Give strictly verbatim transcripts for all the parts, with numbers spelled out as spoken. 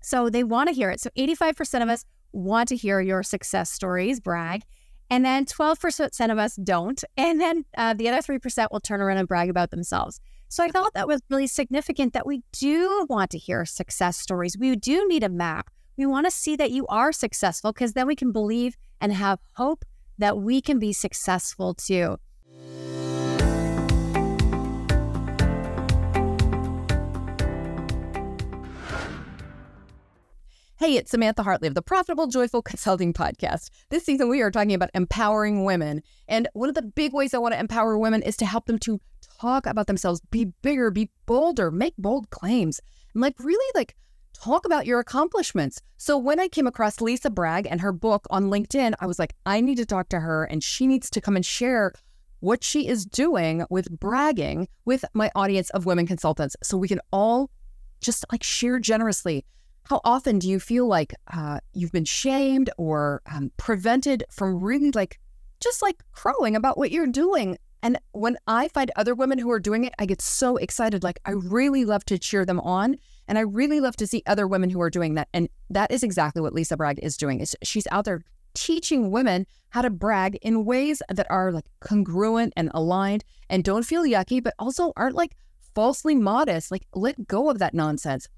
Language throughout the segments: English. So they want to hear it. So eighty-five percent of us want to hear your success stories, brag. And then twelve percent of us don't. And then uh, the other three percent will turn around and brag about themselves. So I thought that was really significant that we do want to hear success stories. We do need a map. We want to see that you are successful, because then we can believe and have hope that we can be successful too. Hey, it's Samantha Hartley of the Profitable Joyful Consulting Podcast. This season, we are talking about empowering women. And one of the big ways I want to empower women is to help them to talk about themselves, be bigger, be bolder, make bold claims, and like really like talk about your accomplishments. So when I came across Lisa Bragg and her book on LinkedIn, I was like, I need to talk to her, and she needs to come and share what she is doing with bragging with my audience of women consultants, so we can all just like share generously. How often do you feel like uh, you've been shamed or um, prevented from really like, just like crowing about what you're doing? And when I find other women who are doing it, I get so excited. Like, I really love to cheer them on. And I really love to see other women who are doing that. And that is exactly what Lisa Bragg is doing. Is she's out there teaching women how to brag in ways that are like congruent and aligned and don't feel yucky, but also aren't like falsely modest. Like, let go of that nonsense.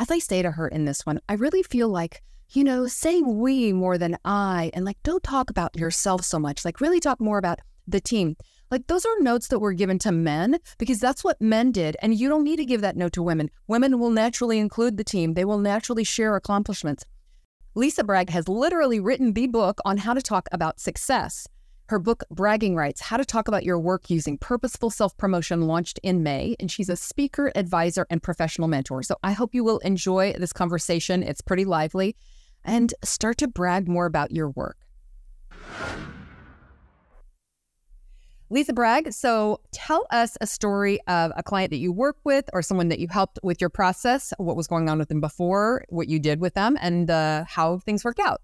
As I say to her in this one, I really feel like, you know, say we more than I, and like, don't talk about yourself so much, like really talk more about the team. Like, those are notes that were given to men because that's what men did. And you don't need to give that note to women. Women will naturally include the team. They will naturally share accomplishments. Lisa Bragg has literally written the book on how to talk about success. Her book, Bragging Rights, How to Talk About Your Work Using Purposeful Self-Promotion, launched in May. And she's a speaker, advisor, and professional mentor. So I hope you will enjoy this conversation. It's pretty lively. And start to brag more about your work. Lisa Bragg, so tell us a story of a client that you work with or someone that you helped with your process, what was going on with them before, what you did with them, and uh, how things worked out.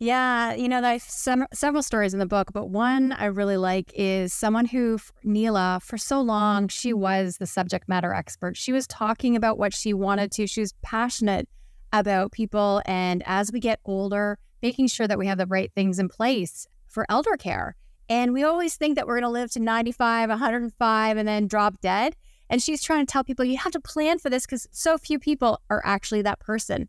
Yeah, you know, there's some, several stories in the book, but one I really like is someone who, Neela, for so long, she was the subject matter expert. She was talking about what she wanted to. She was passionate about people. And as we get older, making sure that we have the right things in place for elder care. And we always think that we're going to live to ninety-five, a hundred and five, and then drop dead. And she's trying to tell people, you have to plan for this because so few people are actually that person.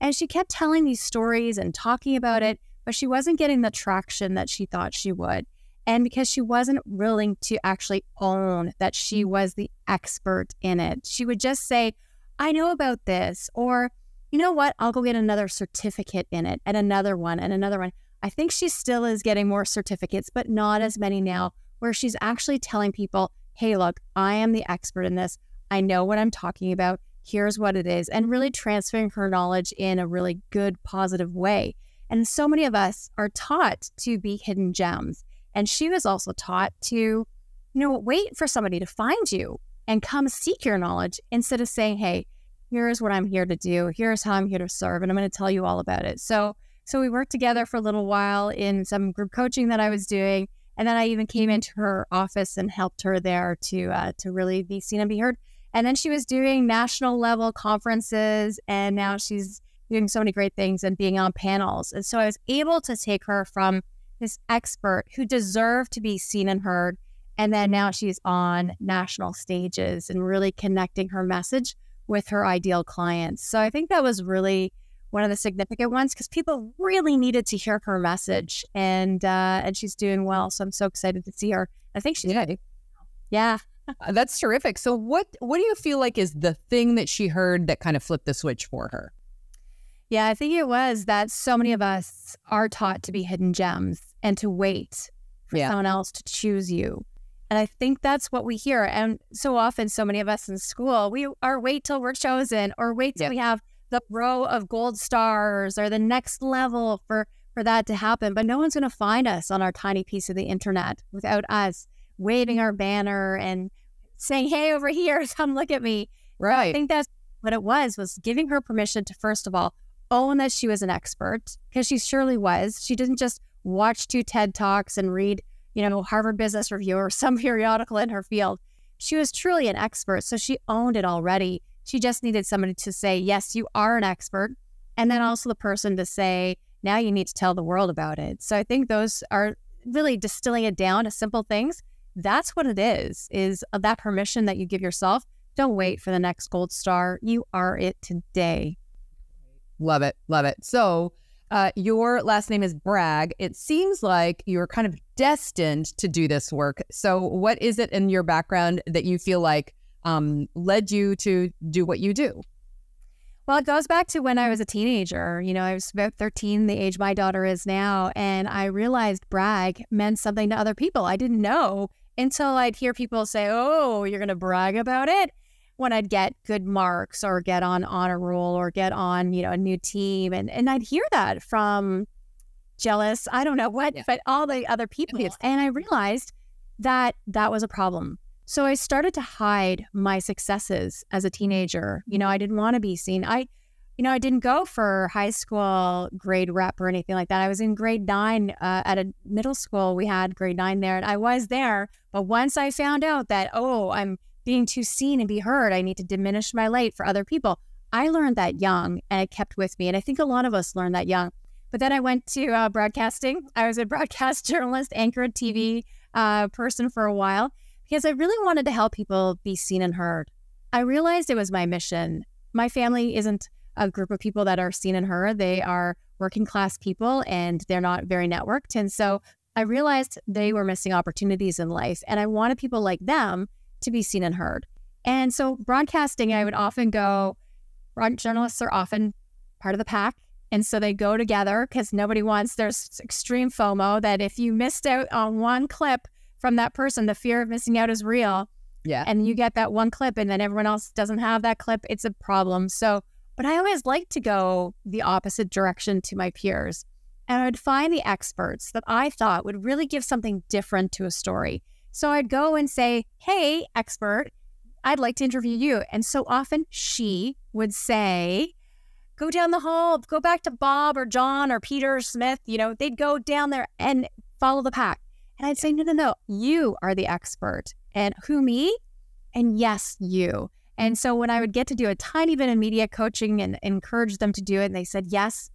And she kept telling these stories and talking about it, but she wasn't getting the traction that she thought she would. And because she wasn't willing to actually own that she was the expert in it, she would just say, I know about this, or, you know what, I'll go get another certificate in it, and another one, and another one. I think she still is getting more certificates, but not as many now, where she's actually telling people, hey, look, I am the expert in this. I know what I'm talking about. Here's what it is, and really transferring her knowledge in a really good, positive way. And so many of us are taught to be hidden gems. And she was also taught to, you know, wait for somebody to find you and come seek your knowledge instead of saying, hey, here's what I'm here to do. Here's how I'm here to serve. And I'm going to tell you all about it. So, so we worked together for a little while in some group coaching that I was doing. And then I even came into her office and helped her there to, uh, to really be seen and be heard. And then she was doing national level conferences, and now she's doing so many great things and being on panels. And so I was able to take her from this expert who deserved to be seen and heard. And then now she's on national stages and really connecting her message with her ideal clients. So I think that was really one of the significant ones because people really needed to hear her message, and uh, and she's doing well. So I'm so excited to see her. I think she's ready. Yeah. That's terrific. So what what do you feel like is the thing that she heard that kind of flipped the switch for her? Yeah, I think it was that so many of us are taught to be hidden gems and to wait for yeah. someone else to choose you. And I think that's what we hear. And so often, so many of us in school, we are wait till we're chosen, or wait till yeah. we have the row of gold stars or the next level for, for that to happen. But no one's going to find us on our tiny piece of the internet without us waving our banner and saying, hey, over here, come look at me. Right. I think that's what it was, was giving her permission to, first of all, own that she was an expert, because she surely was. She didn't just watch two TED Talks and read, you know, Harvard Business Review or some periodical in her field. She was truly an expert. So she owned it already. She just needed somebody to say, yes, you are an expert. And then also the person to say, now you need to tell the world about it. So I think those are really distilling it down to simple things. That's what it is, is that permission that you give yourself. Don't wait for the next gold star. You are it today. Love it. Love it. So uh, your last name is Bragg. It seems like you're kind of destined to do this work. So what is it in your background that you feel like um, led you to do what you do? Well, it goes back to when I was a teenager. You know, I was about thirteen, the age my daughter is now, and I realized brag meant something to other people. I didn't know until I'd hear people say, oh, you're going to brag about it, when I'd get good marks or get on honor roll or get on, you know, a new team. And, and I'd hear that from jealous, I don't know what, yeah. but all the other people. Yeah. And I realized that that was a problem. So I started to hide my successes as a teenager. You know, I didn't want to be seen. I, you know, I didn't go for high school grade rep or anything like that. I was in grade nine uh, at a middle school. We had grade nine there and I was there. But once I found out that, oh, I'm being too seen and be heard, I need to diminish my light for other people. I learned that young and it kept with me. And I think a lot of us learn that young. But then I went to uh, broadcasting. I was a broadcast journalist, anchor, T V uh, person for a while. Because I really wanted to help people be seen and heard. I realized it was my mission. My family isn't a group of people that are seen and heard. They are working class people and they're not very networked. And so I realized they were missing opportunities in life. And I wanted people like them to be seen and heard. And so broadcasting, I would often go, journalists are often part of the pack. And so they go together because nobody wants, there's extreme FOMO that if you missed out on one clip from that person, the fear of missing out is real. Yeah. And you get that one clip and then everyone else doesn't have that clip. It's a problem. So, but I always like to go the opposite direction to my peers. And I would find the experts that I thought would really give something different to a story. So I'd go and say, hey, expert, I'd like to interview you. And so often she would say, go down the hall, go back to Bob or John or Peter or Smith. You know, they'd go down there and follow the pack. And I'd say, no, no, no, you are the expert. And who, me? And yes, you. And so when I would get to do a tiny bit of media coaching and encourage them to do it, and they said yes,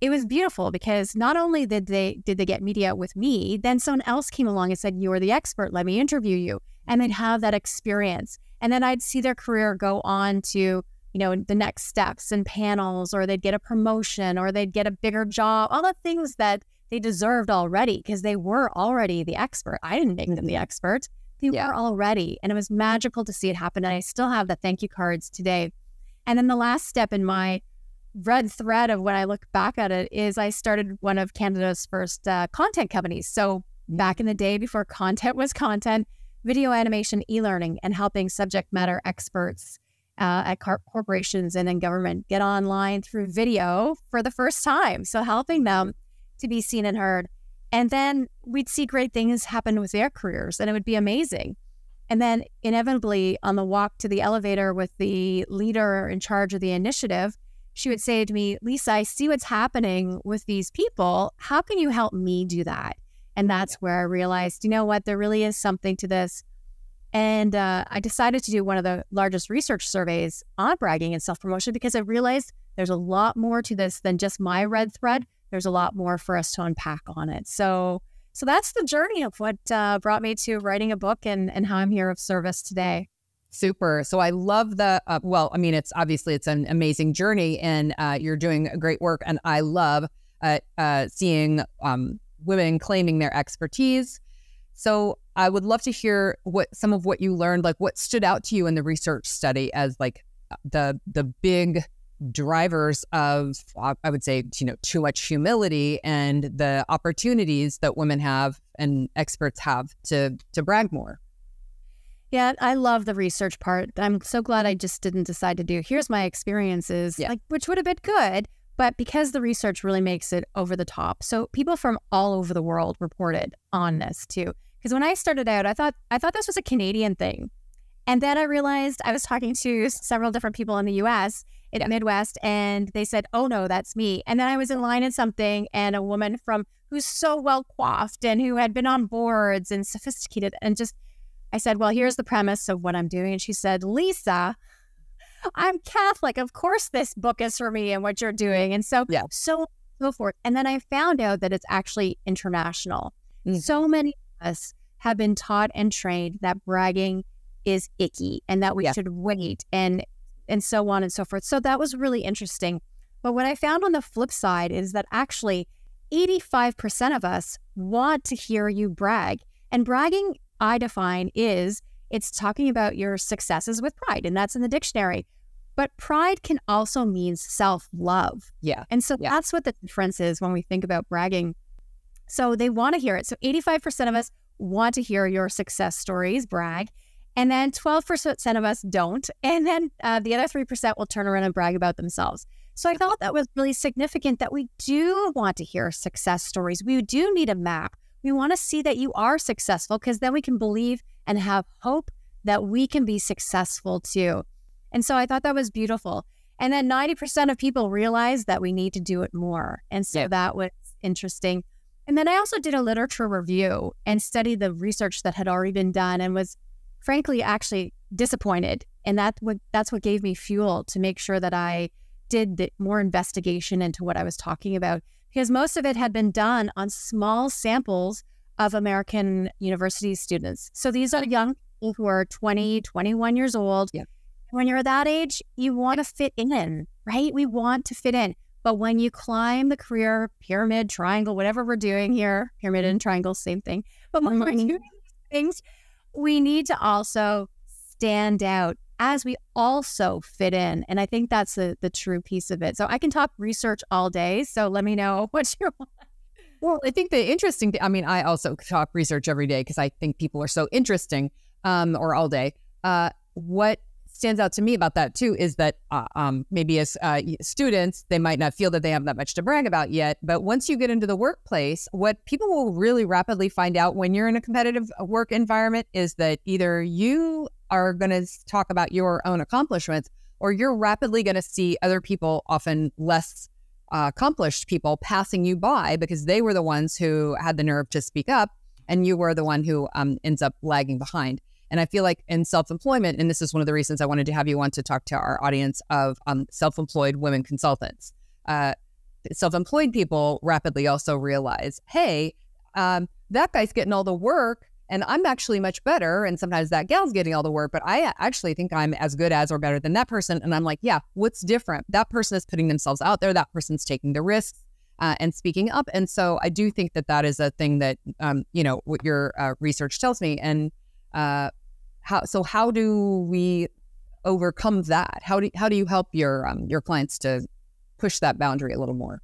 it was beautiful because not only did they did they get media with me, then someone else came along and said, you're the expert, let me interview you. And they'd have that experience. And then I'd see their career go on to, you know, the next steps and panels, or they'd get a promotion, or they'd get a bigger job, all the things that they deserved already because they were already the expert. I didn't make them the expert. They yeah. were already. And it was magical to see it happen. And I still have the thank you cards today. And then the last step in my red thread of when I look back at it is I started one of Canada's first uh, content companies. So back in the day before content was content, video animation, e-learning, and helping subject matter experts uh, at corporations and in government get online through video for the first time. So helping them to be seen and heard. And then we'd see great things happen with their careers and it would be amazing. And then inevitably on the walk to the elevator with the leader in charge of the initiative, she would say to me, Lisa, I see what's happening with these people. How can you help me do that? And that's where I realized, you know what, there really is something to this. And uh, I decided to do one of the largest research surveys on bragging and self-promotion because I realized there's a lot more to this than just my red thread. There's a lot more for us to unpack on it. So so that's the journey of what uh, brought me to writing a book and, and how I'm here of service today. Super. So I love the, uh, well, I mean, it's obviously it's an amazing journey and uh, you're doing great work. And I love uh, uh, seeing um, women claiming their expertise. So I would love to hear what some of what you learned, like what stood out to you in the research study as like the the big drivers of, I would say, you know, too much humility and the opportunities that women have and experts have to to brag more. Yeah, I love the research part. I'm so glad I just didn't decide to do, here's my experiences, yeah. like which would have been good, but because the research really makes it over the top. So people from all over the world reported on this too. Because when I started out, I thought I thought this was a Canadian thing. And then I realized I was talking to several different people in the U S, in the Midwest, and they said, oh no, that's me. And then I was in line at something and a woman from who's so well coiffed and who had been on boards and sophisticated and just, I said, well, here's the premise of what I'm doing. And she said, Lisa, I'm Catholic. Of course, this book is for me and what you're doing. And so, yeah. so, so forth. And then I found out that it's actually international. Mm. So many of us have been taught and trained that bragging is icky and that we yeah. should wait and, and so on and so forth. So that was really interesting. But what I found on the flip side is that actually eighty-five percent of us want to hear you brag. And bragging, I define, is it's talking about your successes with pride, and that's in the dictionary. But pride can also mean self-love. Yeah. And so yeah. that's what the difference is when we think about bragging. So they want to hear it. So eighty-five percent of us want to hear your success stories, brag. And then twelve percent of us don't. And then uh, the other three percent will turn around and brag about themselves. So I thought that was really significant that we do want to hear success stories. We do need a map. We want to see that you are successful, because then we can believe and have hope that we can be successful too. And so I thought that was beautiful. And then ninety percent of people realize that we need to do it more. And so yeah. that was interesting. And then I also did a literature review and studied the research that had already been done, and was frankly actually disappointed. And that what, that's what gave me fuel to make sure that I did the more investigation into what I was talking about, because most of it had been done on small samples of American university students. So these are young people who are twenty, twenty-one years old. Yeah. When you're that age, you want to fit in, right? We want to fit in. But when you climb the career pyramid, triangle, whatever we're doing here, pyramid and triangle, same thing. But when we're doing things, we need to also stand out as we also fit in. And I think that's the, the true piece of it. So I can talk research all day. So let me know what you want. Well, I think the interesting thing, I mean, I also talk research every day because I think people are so interesting, um, or all day. Uh, what stands out to me about that too is that uh, um, maybe as uh, students, they might not feel that they have that much to brag about yet. But once you get into the workplace, what people will really rapidly find out when you're in a competitive work environment is that either you are going to talk about your own accomplishments, or you're rapidly going to see other people, often less Uh, accomplished people, passing you by because they were the ones who had the nerve to speak up, and you were the one who um, ends up lagging behind. And I feel like in self-employment, and this is one of the reasons I wanted to have you on to talk to our audience of um, self-employed women consultants. Uh, self-employed people rapidly also realize, hey, um, that guy's getting all the work and I'm actually much better. And sometimes that gal's getting all the work, but I actually think I'm as good as or better than that person. And I'm like, yeah, what's different? That person is putting themselves out there. That person's taking the risks uh, and speaking up. And so I do think that that is a thing that, um, you know, what your uh, research tells me. And uh, how, so how do we overcome that? How do, how do you help your, um, your clients to push that boundary a little more?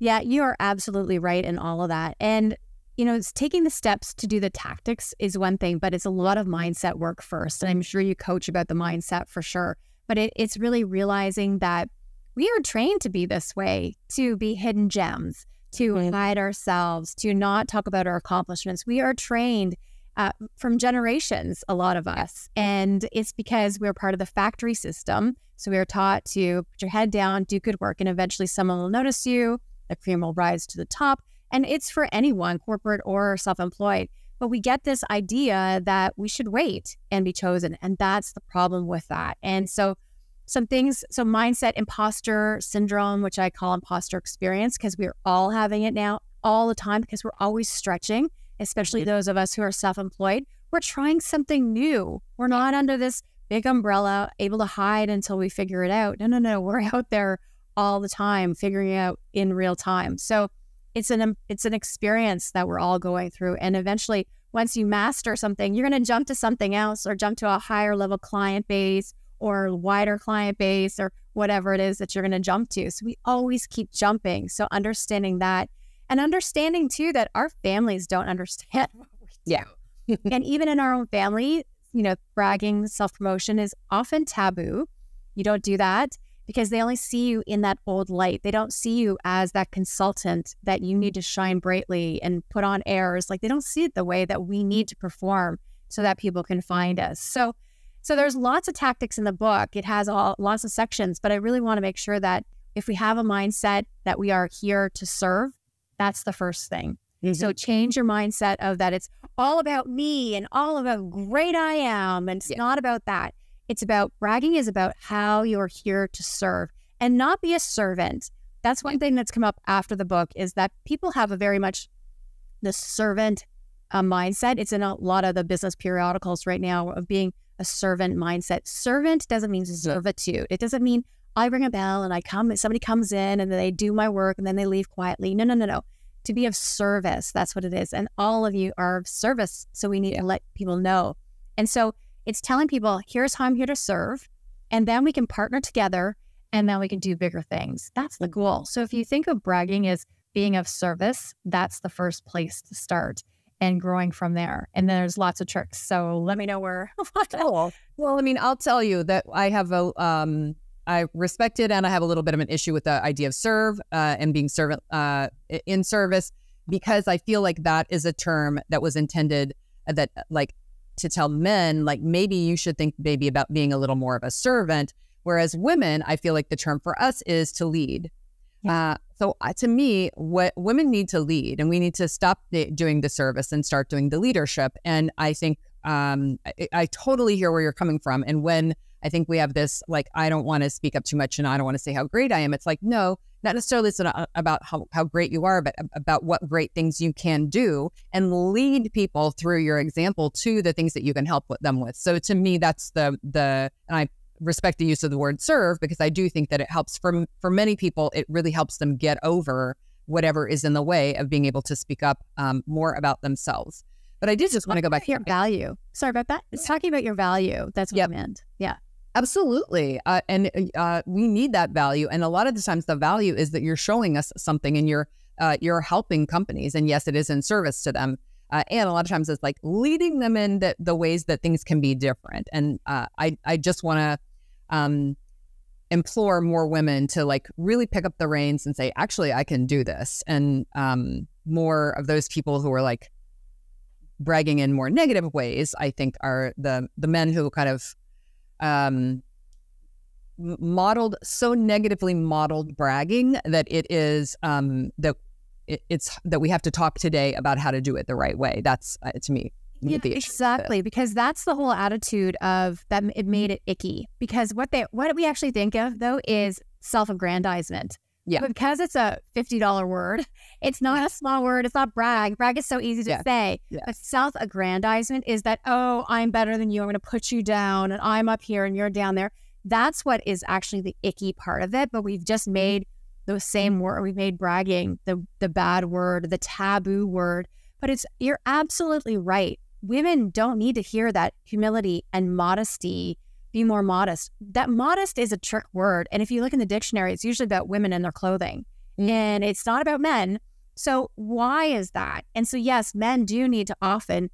Yeah, you are absolutely right in all of that. And you know, it's taking the steps to do the tactics is one thing, but it's a lot of mindset work first. And I'm sure you coach about the mindset for sure. But it, it's really realizing that we are trained to be this way, to be hidden gems, to hide ourselves, to not talk about our accomplishments. We are trained uh, from generations, a lot of us. And it's because we're part of the factory system. So we are taught to put your head down, do good work, and eventually someone will notice you. The cream will rise to the top. And it's for anyone, corporate or self-employed. But we get this idea that we should wait and be chosen. And that's the problem with that. And so some things, so mindset, imposter syndrome, which I call imposter experience, because we're all having it now all the time, because we're always stretching, especially those of us who are self-employed. We're trying something new. We're not under this big umbrella, able to hide until we figure it out. No, no, no. We're out there all the time, figuring it out in real time. So It's an it's an experience that we're all going through. And eventually, once you master something, you're going to jump to something else, or jump to a higher level client base, or wider client base, or whatever it is that you're going to jump to. So we always keep jumping. So understanding that, and understanding too that our families don't understand what we do. Yeah. And even in our own family, you know, bragging, self-promotion is often taboo. You don't do that, because they only see you in that old light. They don't see you as that consultant that you need to shine brightly and put on airs. Like, they don't see it the way that we need to perform so that people can find us. So, so there's lots of tactics in the book. It has all, lots of sections, but I really want to make sure that if we have a mindset that we are here to serve, that's the first thing. Mm-hmm. So change your mindset of that it's all about me and all about great I am, and it's yeah. not about that. It's about bragging is about how you're here to serve and not be a servant. That's one thing that's come up after the book is that people have a very much the servant uh, mindset. It's in a lot of the business periodicals right now of being a servant mindset. Servant doesn't mean servitude. It doesn't mean I ring a bell and I come, somebody comes in and they do my work and then they leave quietly. No, no, no, no. To be of service, that's what it is. And all of you are of service. So we need to let people know. And so it's telling people, here's how I'm here to serve. And then we can partner together and then we can do bigger things. That's the goal. So if you think of bragging as being of service, that's the first place to start and growing from there. And there's lots of tricks. So let me know where. Well, I mean, I'll tell you that I have a, um, I respect it, and I have a little bit of an issue with the idea of serve uh, and being servant uh, in service, because I feel like that is a term that was intended that like to tell men, like maybe you should think maybe about being a little more of a servant. Whereas women, I feel like the term for us is to lead. Yeah. Uh, so uh, to me, what women need to lead, and we need to stop the, doing the service and start doing the leadership. And I think um, I, I totally hear where you're coming from. And when I think we have this, like, I don't want to speak up too much and I don't want to say how great I am. It's like, no, not necessarily it's not about how, how great you are, but about what great things you can do and lead people through your example to the things that you can help them with. So to me, that's the, the and I respect the use of the word serve, because I do think that it helps for, for many people, it really helps them get over whatever is in the way of being able to speak up um, more about themselves. But I did just want to go back to your value. Sorry about that. It's talking about your value. That's what yep. I meant. Yeah. Absolutely. Uh, and uh, we need that value. And a lot of the times the value is that you're showing us something and you're uh, you're helping companies. And yes, it is in service to them. Uh, and a lot of times it's like leading them in the, the ways that things can be different. And uh, I, I just want to um, implore more women to like really pick up the reins and say, actually, I can do this. And um, more of those people who are like bragging in more negative ways, I think are the, the men who kind of um modeled so negatively modeled bragging that it is um that it, it's that we have to talk today about how to do it the right way. That's uh, to me yeah, the issue. Exactly, because that's the whole attitude of that. It made it icky, because what they what we actually think of though is self-aggrandizement. Yeah, but because it's a fifty dollar word, it's not a small word. It's not brag. Brag is so easy to yeah. say. Yeah. But self-aggrandizement is that, oh, I'm better than you. I'm going to put you down, and I'm up here and you're down there. That's what is actually the icky part of it. But we've just made the same word. We've made bragging the the bad word, the taboo word. But it's you're absolutely right. Women don't need to hear that humility and modesty. Be more modest. That modest is a trick word. And if you look in the dictionary, it's usually about women and their clothing. Mm-hmm. And it's not about men. So why is that? And so, yes, men do need to often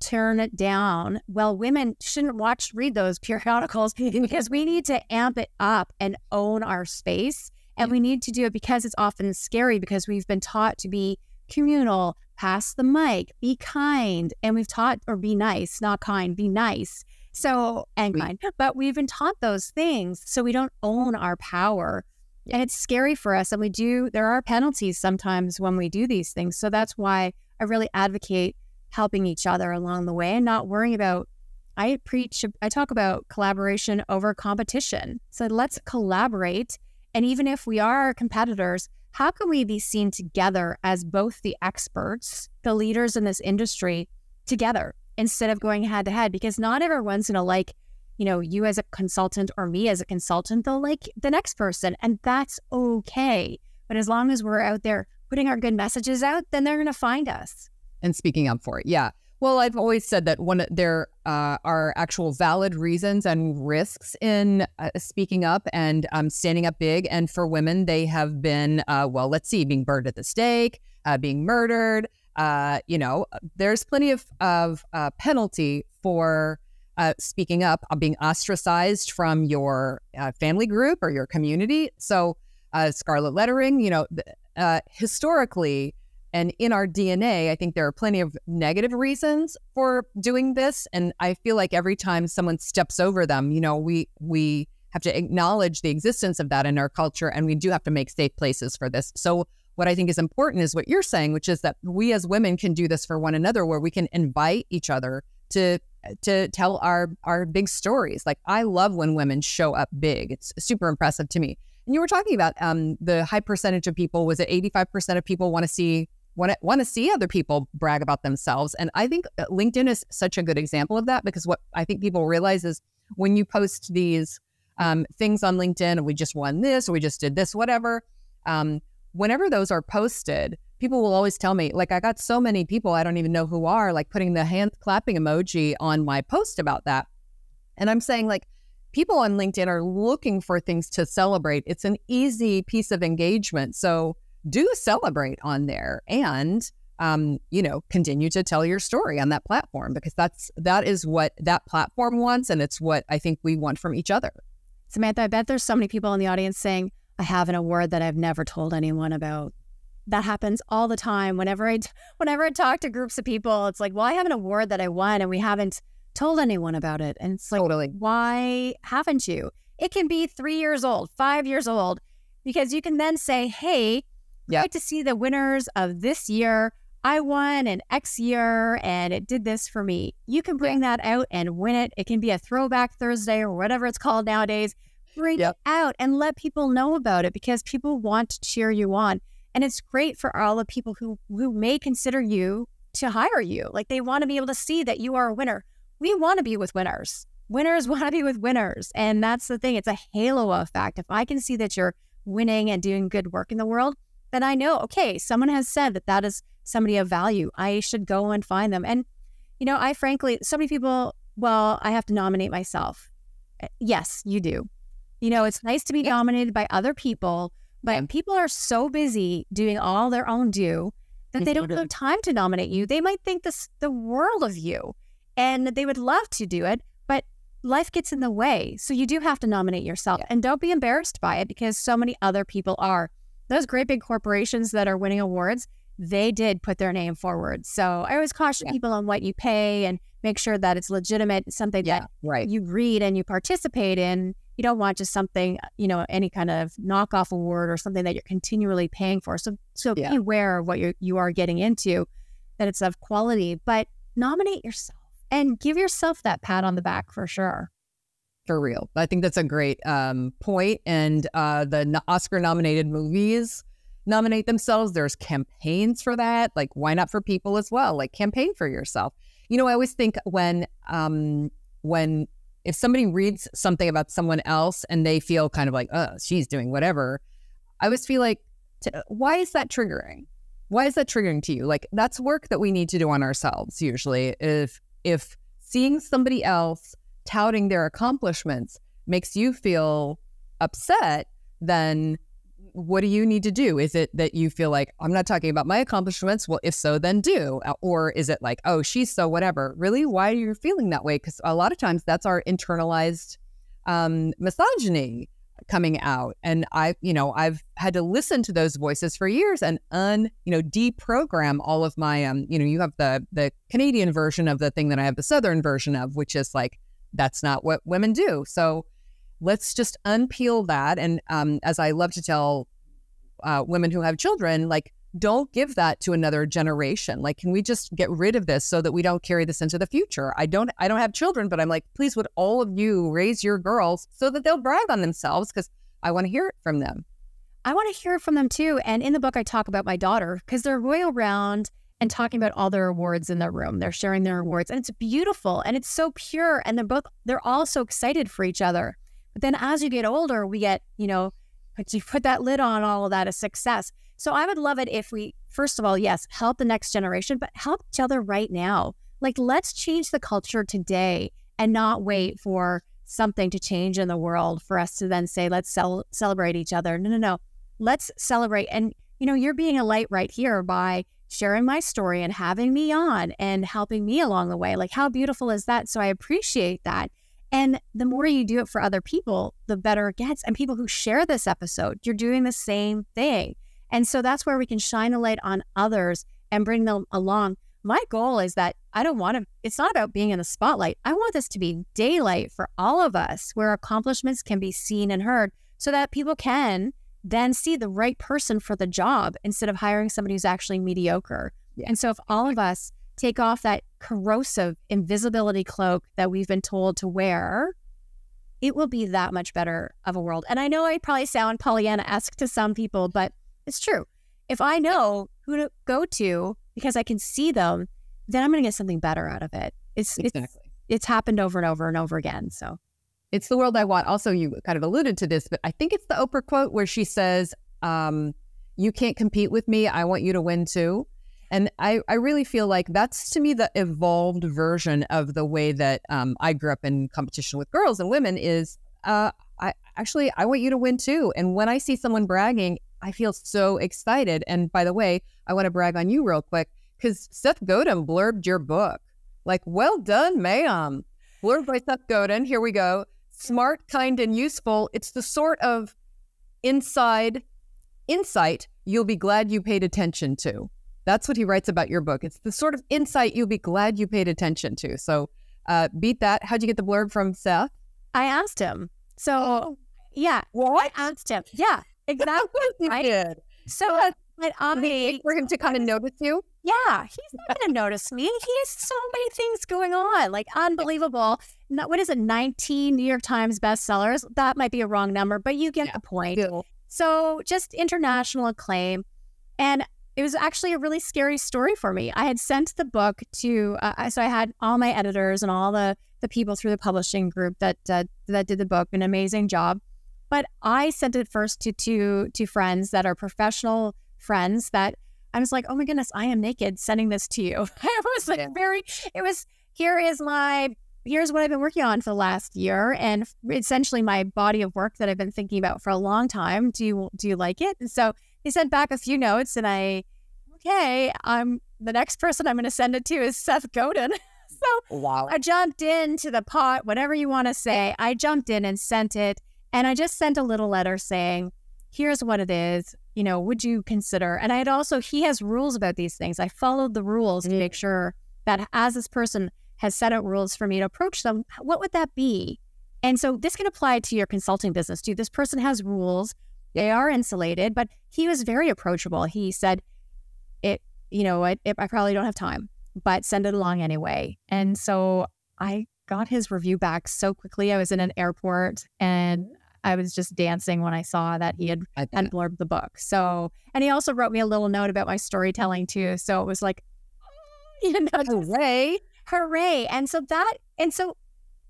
turn it down. Well, women shouldn't watch, read those periodicals because we need to amp it up and own our space. And yeah. we need to do it because it's often scary, because we've been taught to be communal, pass the mic, be kind. And we've taught, or be nice, not kind, be nice. So, and kind, but we've been taught those things. So we don't own our power, and it's scary for us. And we do, there are penalties sometimes when we do these things. So that's why I really advocate helping each other along the way and not worrying about, I preach, I talk about collaboration over competition. So let's collaborate. And even if we are competitors, how can we be seen together as both the experts, the leaders in this industry together? Instead of going head to head, because not everyone's going to like, you know, you as a consultant or me as a consultant, they'll like the next person. And that's okay. But as long as we're out there putting our good messages out, then they're going to find us. And speaking up for it. Yeah. Well, I've always said that when there uh, are actual valid reasons and risks in uh, speaking up and um, standing up big. And for women, they have been, uh, well, let's see, being burned at the stake, uh, being murdered. Uh, you know, there's plenty of, of uh, penalty for uh, speaking up, uh, being ostracized from your uh, family group or your community. So uh, scarlet lettering, you know, uh, historically and in our D N A, I think there are plenty of negative reasons for doing this. And I feel like every time someone steps over them, you know, we we have to acknowledge the existence of that in our culture. And we do have to make safe places for this. So what I think is important is what you're saying, which is that we as women can do this for one another, where we can invite each other to to tell our, our big stories. Like, I love when women show up big. It's super impressive to me. And you were talking about um, the high percentage of people, was it eighty-five percent of people want to see want to, want to see other people brag about themselves? And I think LinkedIn is such a good example of that, because what I think people realize is when you post these um, things on LinkedIn, we just won this, or we just did this, whatever, um, whenever those are posted, people will always tell me, like, I got so many people I don't even know who are, like, putting the hand clapping emoji on my post about that. And I'm saying, like, people on LinkedIn are looking for things to celebrate. It's an easy piece of engagement. So do celebrate on there, and, um, you know, continue to tell your story on that platform, because that's, that is what that platform wants. And it's what I think we want from each other. Samantha, I bet there's so many people in the audience saying, I have an award that I've never told anyone about. That happens all the time. Whenever I, whenever I talk to groups of people, it's like, well, I have an award that I won and we haven't told anyone about it. And it's like, totally. Why haven't you? It can be three years old, five years old, because you can then say, hey, yep, I'd like to see the winners of this year. I won an X year and it did this for me. You can bring yeah. that out and win it. It can be a throwback Thursday or whatever it's called nowadays. Bring yep. it out and let people know about it, because people want to cheer you on. And it's great for all the people who, who may consider you to hire you. Like, they want to be able to see that you are a winner. We want to be with winners. Winners want to be with winners. And that's the thing. It's a halo effect. If I can see that you're winning and doing good work in the world, then I know, okay, someone has said that that is somebody of value. I should go and find them. And, you know, I frankly, so many people, well, I have to nominate myself. Yes, you do. You know, it's nice to be nominated by other people, but people are so busy doing all their own due that they don't have time to nominate you. They might think this, the world of you, and they would love to do it, but life gets in the way. So you do have to nominate yourself, yeah. and don't be embarrassed by it, because so many other people are. Those great big corporations that are winning awards, they did put their name forward. So I always caution yeah. people on what you pay, and make sure that it's legitimate, something yeah, that right. you read and you participate in. You don't want just something, you know, any kind of knockoff award or something that you're continually paying for. So, so yeah. be aware of what you you are getting into, that it's of quality, but nominate yourself and give yourself that pat on the back for sure. For real. I think that's a great um, point. And uh, the Oscar-nominated movies nominate themselves. There's campaigns for that. Like, why not for people as well? Like, campaign for yourself. You know, I always think when um, when if somebody reads something about someone else and they feel kind of like, oh, she's doing whatever, I always feel like, why is that triggering? Why is that triggering to you? Like, that's work that we need to do on ourselves usually. If, if seeing somebody else touting their accomplishments makes you feel upset, then what do you need to do? Is it that you feel like, I'm not talking about my accomplishments? Well, if so, then do. Or is it like, oh, she's so whatever? Really? Why are you feeling that way? Because a lot of times that's our internalized um, misogyny coming out. And I, you know, I've had to listen to those voices for years and un, you know, deprogram all of my, um, you know, you have the the Canadian version of the thing that I have the Southern version of, which is like, that's not what women do. So let's just unpeel that. And um, as I love to tell uh, women who have children, like, don't give that to another generation. Like, can we just get rid of this so that we don't carry this into the future? I don't, I don't have children, but I'm like, please, would all of you raise your girls so that they'll brag on themselves? Because I want to hear it from them. I want to hear it from them too. And in the book, I talk about my daughter, because they're going around and talking about all their awards in their room. They're sharing their awards, and it's beautiful and it's so pure. And they're both, they're all so excited for each other. But then as you get older, we get, you know, but you put that lid on all of that as success. So I would love it if we, first of all, yes, help the next generation, but help each other right now. Like, let's change the culture today and not wait for something to change in the world for us to then say, let's cel celebrate each other. No, no, no. Let's celebrate. And, you know, you're being a light right here by sharing my story and having me on and helping me along the way. Like, how beautiful is that? So I appreciate that. And the more you do it for other people, the better it gets. And people who share this episode, you're doing the same thing. And so that's where we can shine a light on others and bring them along. My goal is that I don't want to, it's not about being in the spotlight. I want this to be daylight for all of us, where accomplishments can be seen and heard, so that people can then see the right person for the job instead of hiring somebody who's actually mediocre. Yeah. And so if all of us take off that corrosive invisibility cloak that we've been told to wear, it will be that much better of a world. And I know I probably sound Pollyanna-esque to some people, but it's true. If I know who to go to because I can see them, then I'm going to get something better out of it. It's exactly. it's, it's happened over and over and over again. So it's the world I want. Also, you kind of alluded to this, but I think it's the Oprah quote where she says, um, you can't compete with me. I want you to win too. And I, I really feel like that's, to me, the evolved version of the way that um, I grew up in competition with girls and women is, uh, I actually, I want you to win too. And when I see someone bragging, I feel so excited. And by the way, I want to brag on you real quick because Seth Godin blurbed your book. Like, well done, ma'am. Blurbed by Seth Godin. Here we go. Smart, kind, and useful. It's the sort of inside insight you'll be glad you paid attention to. That's what he writes about your book. It's the sort of insight you'll be glad you paid attention to. So uh, beat that. How'd you get the blurb from Seth? I asked him. So, oh. yeah. What? I asked him. Yeah, exactly. You right? did. So, but um, wait for him to kind of notice you? Yeah, he's not going to notice me. He has so many things going on. Like, unbelievable. Not, what is it, nineteen New York Times bestsellers? That might be a wrong number, but you get yeah, the point. Cool. So just international acclaim. And it was actually a really scary story for me. I had sent the book to, uh, so I had all my editors and all the, the people through the publishing group that uh, that did the book, an amazing job. But I sent it first to two, two friends that are professional friends that I was like, oh my goodness, I am naked sending this to you. I was like yeah. very, it was, here is my, here's what I've been working on for the last year and essentially my body of work that I've been thinking about for a long time. Do you, do you like it? And so he sent back a few notes and I, okay, I'm the next person I'm going to send it to is Seth Godin. So wow. I jumped into the pot, whatever you want to say. I jumped in and sent it. And I just sent a little letter saying, here's what it is. You know, would you consider? And I had also, he has rules about these things. I followed the rules mm-hmm. to make sure that as this person has set out rules for me to approach them, what would that be? And so this can apply to your consulting business too. This person has rules. They are insulated, but he was very approachable. He said, "It, you know, I, it, I probably don't have time, but send it along anyway." And so I got his review back so quickly. I was in an airport and I was just dancing when I saw that he had, had blurbed the book. So, and he also wrote me a little note about my storytelling too. So it was like, you know, hooray, hooray! And so that, and so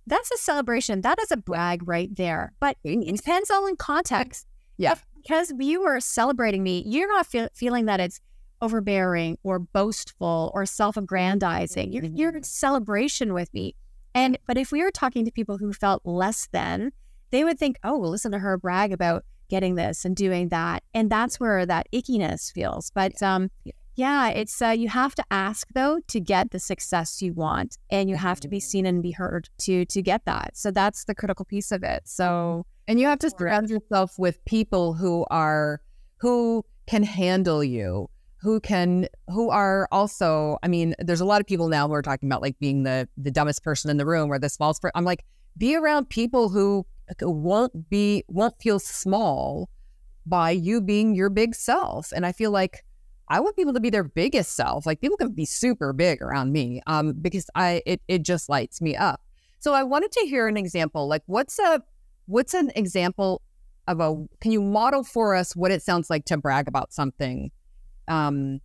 that's a celebration. That is a brag right there. But it depends all in context. Yeah, because you are celebrating me, you're not fe feeling that it's overbearing or boastful or self-aggrandizing. You're, you're in celebration with me. And but if we were talking to people who felt less than, they would think, oh, well, listen to her brag about getting this and doing that, and that's where that ickiness feels. But um, yeah, it's uh, you have to ask though to get the success you want, and you have to be seen and be heard to to get that. So that's the critical piece of it. So. And you have to surround yourself with people who are, who can handle you, who can, who are also, I mean, there's a lot of people now who are talking about like being the, the dumbest person in the room or the smallest person. I'm like, be around people who won't be, won't feel small by you being your big self. And I feel like I want people to be their biggest self. Like people can be super big around me um, because I, it, it just lights me up. So I wanted to hear an example, like what's a, What's an example of a, can you model for us what it sounds like to brag about something? Um,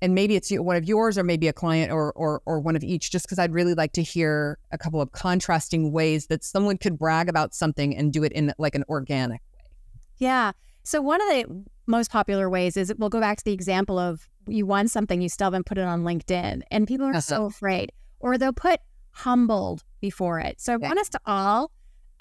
and maybe it's one of yours or maybe a client or, or, or one of each, just because I'd really like to hear a couple of contrasting ways that someone could brag about something and do it in like an organic way. Yeah. So one of the most popular ways is, we'll go back to the example of you won something, you still haven't put it on LinkedIn and people are That's so up. afraid, or they'll put humbled before it. So I yeah. want us to all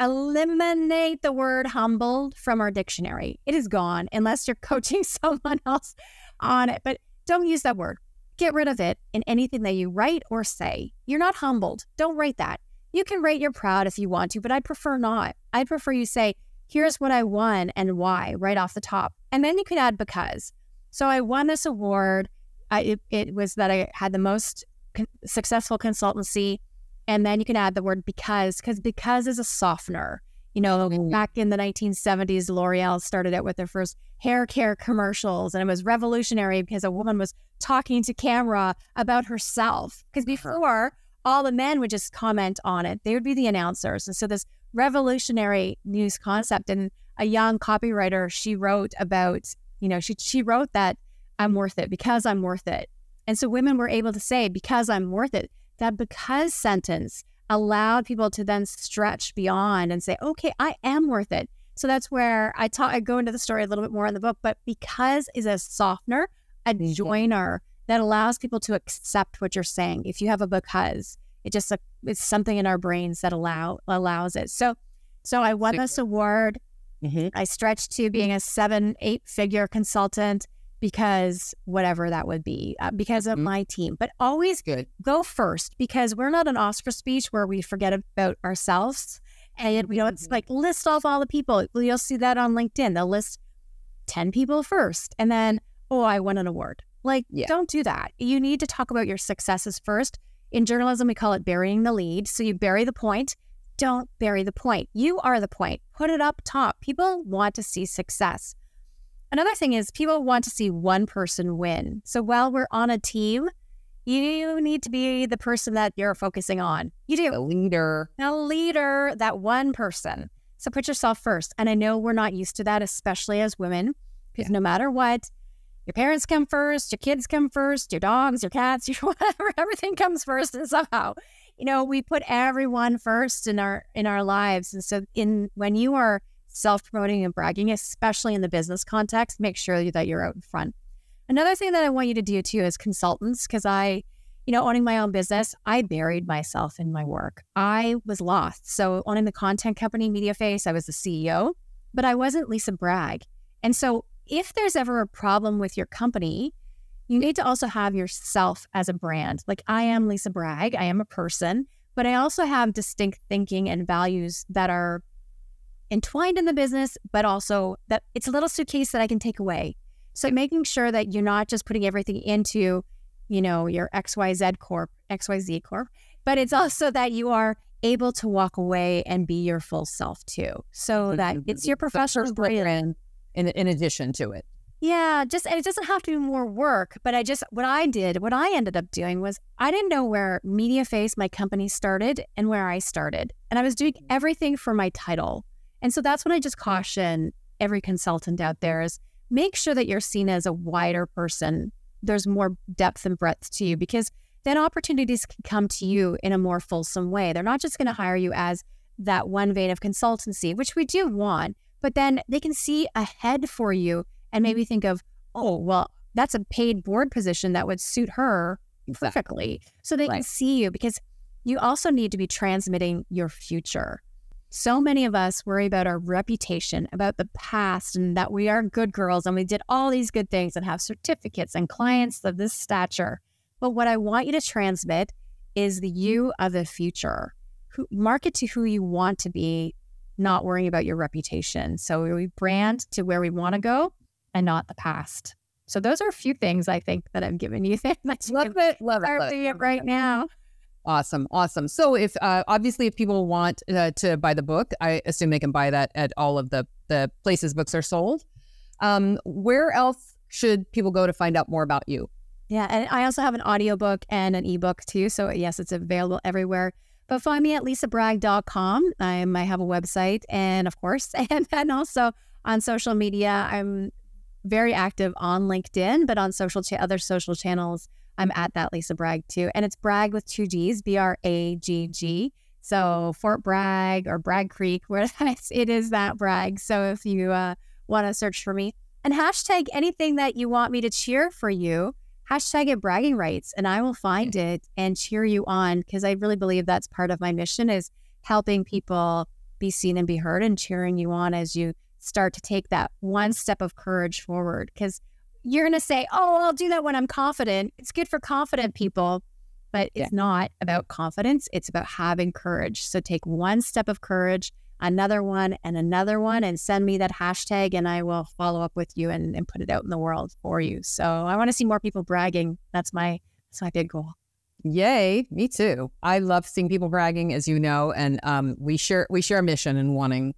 eliminate the word humbled from our dictionary. It is gone unless you're coaching someone else on it, but don't use that word. Get rid of it in anything that you write or say. You're not humbled. Don't write that. You can write you're proud if you want to, but I'd prefer not. I'd prefer you say, here's what I won and why right off the top. And then you can add because. So I won this award. I, it, it was that I had the most con- successful consultancy. And then you can add the word because, because because is a softener. You know, back in the nineteen seventies, L'Oreal started out with their first hair care commercials, and it was revolutionary because a woman was talking to camera about herself. Because before, all the men would just comment on it. They would be the announcers. And so this revolutionary news concept, and a young copywriter, she wrote about, you know, she, she wrote that I'm worth it because I'm worth it. And so women were able to say, because I'm worth it, that because sentence allowed people to then stretch beyond and say, okay, I am worth it. So that's where I talk, I go into the story a little bit more in the book, but because is a softener, a joiner that allows people to accept what you're saying. If you have a because, it just, a, it's something in our brains that allow, allows it. So, so I won this award. Mm-hmm. I stretched to being a seven, eight figure consultant because whatever that would be, uh, because of mm-hmm. my team. But always Good. go first, because we're not an Oscar speech where we forget about ourselves. And we don't mm-hmm. like list off all the people. You'll see that on LinkedIn. They'll list ten people first and then, oh, I won an award. Like, yeah. don't do that. You need to talk about your successes first. In journalism, we call it burying the lead. So you bury the point. Don't bury the point. You are the point. Put it up top. People want to see success. Another thing is people want to see one person win. So while we're on a team, you need to be the person that you're focusing on. You do. A leader. A leader, that one person. So put yourself first. And I know we're not used to that, especially as women, because yeah. no matter what, your parents come first, your kids come first, your dogs, your cats, your whatever, everything comes first. And somehow, you know, we put everyone first in our in our lives. And so in when you are self-promoting and bragging, especially in the business context, make sure that you're out in front. Another thing that I want you to do too as consultants, because I, you know, owning my own business, I buried myself in my work. I was lost. So owning the content company, MediaFace, I was the C E O, but I wasn't Lisa Bragg. And so if there's ever a problem with your company, you need to also have yourself as a brand. Like, I am Lisa Bragg, I am a person, but I also have distinct thinking and values that are entwined in the business, but also that it's a little suitcase that I can take away. So making sure that you're not just putting everything into, you know, your X Y Z Corp, X Y Z Corp, but it's also that you are able to walk away and be your full self too. So that it's your professional brand. In, in addition to it. Yeah, just and it doesn't have to be more work, but I just, what I did, what I ended up doing was I didn't know where MediaFace, my company, started and where I started. And I was doing everything for my title. And so that's when I just caution every consultant out there is make sure that you're seen as a wider person. There's more depth and breadth to you, because then opportunities can come to you in a more fulsome way. They're not just going to hire you as that one vein of consultancy, which we do want, but then they can see ahead for you and maybe think of, oh, well, that's a paid board position that would suit her perfectly. Exactly. So they right. can see you, because you also need to be transmitting your future. So many of us worry about our reputation, about the past, and that we are good girls and we did all these good things and have certificates and clients of this stature. But what I want you to transmit is the you of the future. Who, market to who you want to be, not worrying about your reputation. So we brand to where we want to go and not the past. So those are a few things I think that I've given you. That you love it, love it, love it. Right now. Awesome, awesome. So if uh, obviously if people want uh, to buy the book, I assume they can buy that at all of the, the places books are sold. Um, where else should people go to find out more about you? Yeah, and I also have an audiobook and an ebook too. So yes, it's available everywhere. But find me at lisa bragg dot com. I'm, I have a website, and of course, and then also on social media. I'm very active on LinkedIn, but on social cha other social channels, I'm at that Lisa Bragg too. And it's Bragg with two G's, B R A G G. So Fort Bragg or Bragg Creek, where it is that Bragg. So if you uh, want to search for me, and hashtag anything that you want me to cheer for you, hashtag it Bragging Rights, and I will find it and cheer you on, because I really believe that's part of my mission is helping people be seen and be heard and cheering you on as you start to take that one step of courage forward. Because you're going to say, oh, I'll do that when I'm confident. It's good for confident people, but it's yeah. not about confidence. It's about having courage. So take one step of courage, another one and another one, and send me that hashtag, and I will follow up with you and, and put it out in the world for you. So I want to see more people bragging. That's my, that's my big goal. Yay, me too. I love seeing people bragging, as you know, and um, we share we share a mission in wanting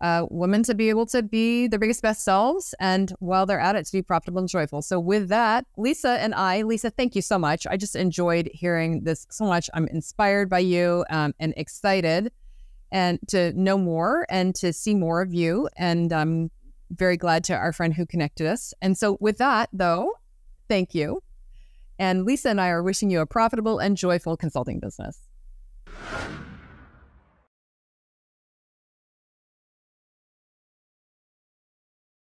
uh, women to be able to be their biggest best selves, and while they're at it, to be profitable and joyful. So with that, Lisa and I, Lisa, thank you so much. I just enjoyed hearing this so much. I'm inspired by you um, and excited and to know more and to see more of you. And I'm very glad to our friend who connected us. And so with that, though, thank you. And Lisa and I are wishing you a profitable and joyful consulting business.